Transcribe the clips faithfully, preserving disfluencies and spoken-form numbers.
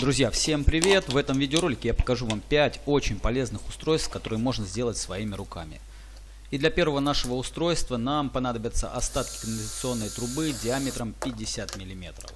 Друзья, всем привет! В этом видеоролике я покажу вам пять очень полезных устройств, которые можно сделать своими руками. И для первого нашего устройства нам понадобятся остатки канализационной трубы диаметром пятьдесят миллиметров.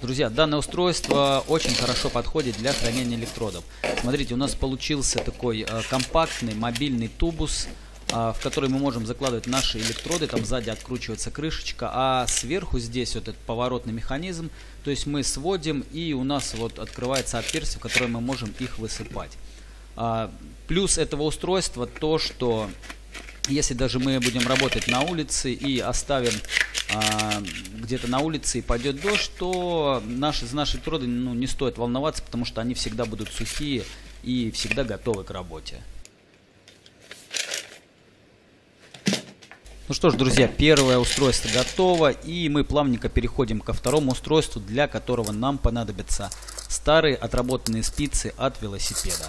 Друзья, данное устройство очень хорошо подходит для хранения электродов. Смотрите, у нас получился такой компактный мобильный тубус, в который мы можем закладывать наши электроды. Там сзади откручивается крышечка, а сверху здесь вот этот поворотный механизм. То есть мы сводим, и у нас вот открывается отверстие, в которое мы можем их высыпать. Плюс этого устройства то, что если даже мы будем работать на улице и оставим где-то на улице и пойдет дождь, то наши, за наши электроды ну, не стоит волноваться, потому что они всегда будут сухие и всегда готовы к работе. Ну что ж, друзья, первое устройство готово, и мы плавненько переходим ко второму устройству, для которого нам понадобятся старые отработанные спицы от велосипеда.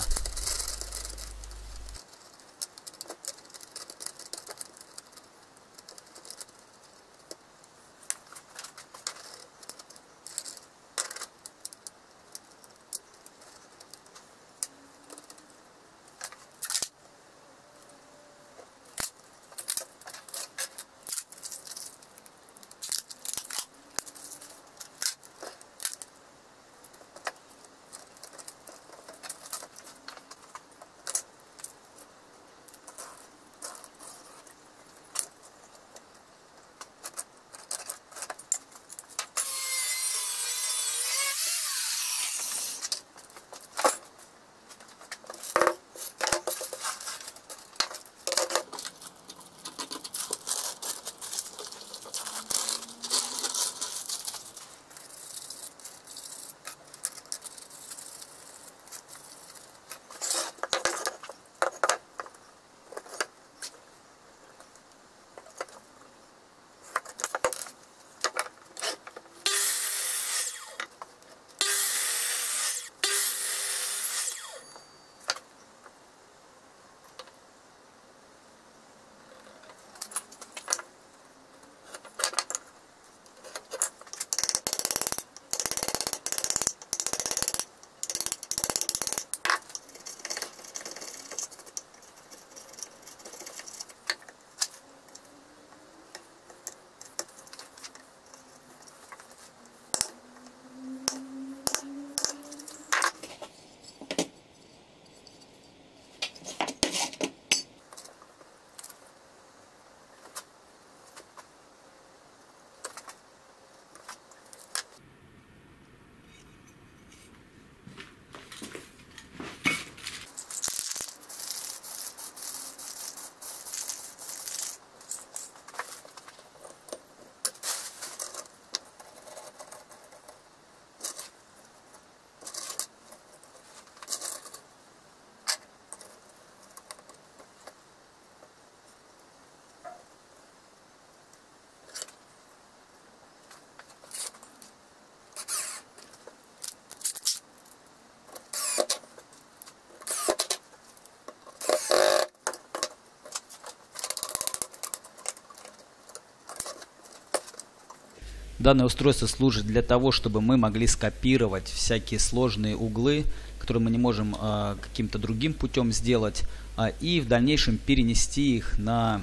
Данное устройство служит для того, чтобы мы могли скопировать всякие сложные углы которые мы не можем э, каким-то другим путем сделать, э, и в дальнейшем перенести их на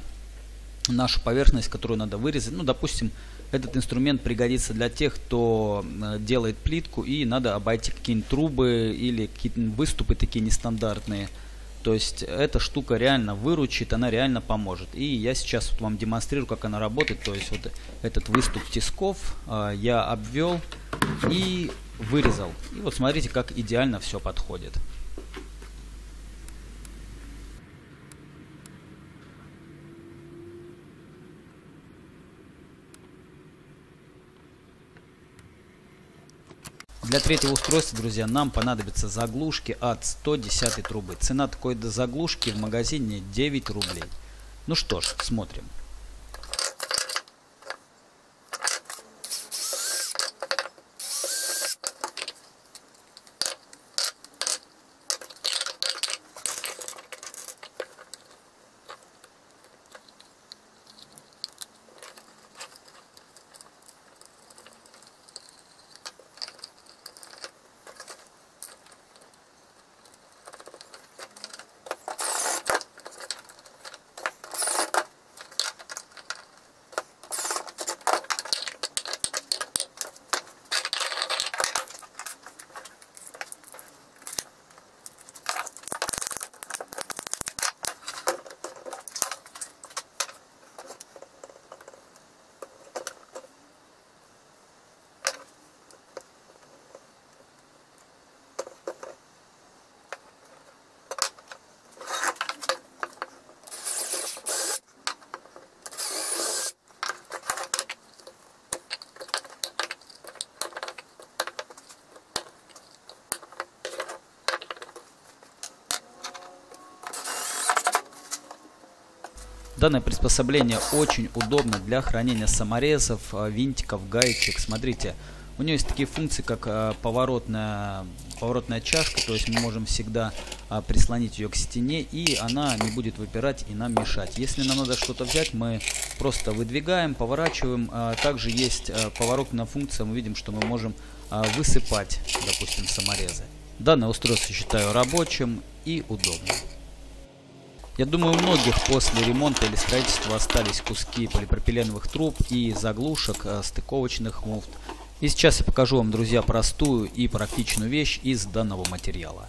нашу поверхность, которую надо вырезать. Ну, допустим, этот инструмент пригодится для тех, кто э, делает плитку, и надо обойти какие-нибудь трубы или какие-то выступы такие нестандартные. То есть эта штука реально выручит, она реально поможет. И я сейчас вот вам демонстрирую, как она работает. То есть вот этот выступ тисков э, я обвел и вырезал. И вот смотрите, как идеально все подходит. Для третьего устройства, друзья, нам понадобятся заглушки от сто десятой трубы. Цена такой заглушки в магазине девять рублей. Ну что ж, смотрим. Данное приспособление очень удобно для хранения саморезов, винтиков, гаечек. Смотрите, у нее есть такие функции, как поворотная, поворотная чашка, то есть мы можем всегда прислонить ее к стене, и она не будет выпирать и нам мешать. Если нам надо что-то взять, мы просто выдвигаем, поворачиваем. Также есть поворотная функция, мы видим, что мы можем высыпать, допустим, саморезы. Данное устройство считаю рабочим и удобным. Я думаю, у многих после ремонта или строительства остались куски полипропиленовых труб и заглушек, стыковочных муфт. И сейчас я покажу вам, друзья, простую и практичную вещь из данного материала.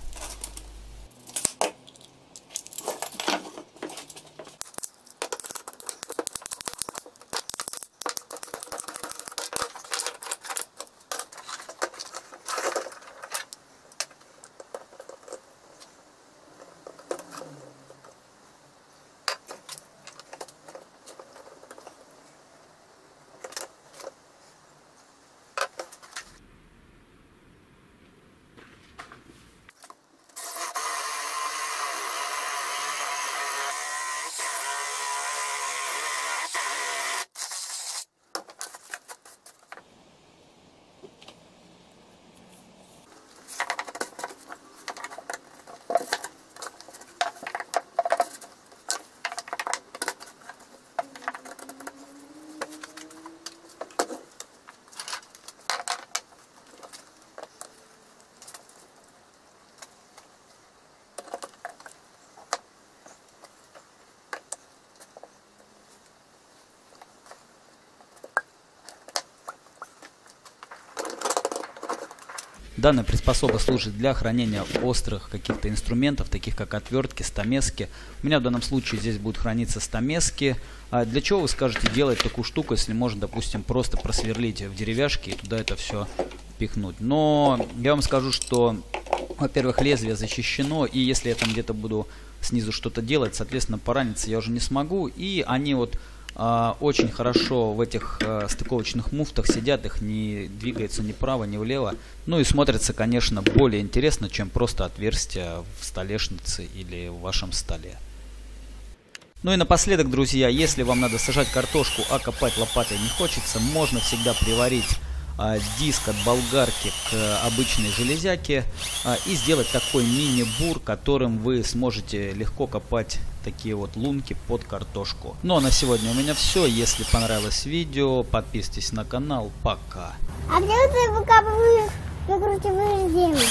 Данная приспособа служит для хранения острых каких-то инструментов, таких как отвертки, стамески. У меня в данном случае здесь будут храниться стамески. А для чего, вы скажете, делать такую штуку, если можно, допустим, просто просверлить в деревяшке и туда это все впихнуть? Но я вам скажу, что, во-первых, лезвие защищено, и если я там где-то буду снизу что-то делать, соответственно, пораниться я уже не смогу. И они вот а, очень хорошо в этих а, стыковочных муфтах сидят, их не двигается ни вправо, ни влево. Ну и смотрится, конечно, более интересно, чем просто отверстие в столешнице или в вашем столе. Ну и напоследок, друзья, если вам надо сажать картошку, а копать лопатой не хочется, можно всегда приварить диск от болгарки к обычной железяке и сделать такой мини-бур, которым вы сможете легко копать такие вот лунки под картошку. Ну а на сегодня у меня все. Если понравилось видео, подписывайтесь на канал. Пока. А где ты выкапываешь, выкручиваешь землю?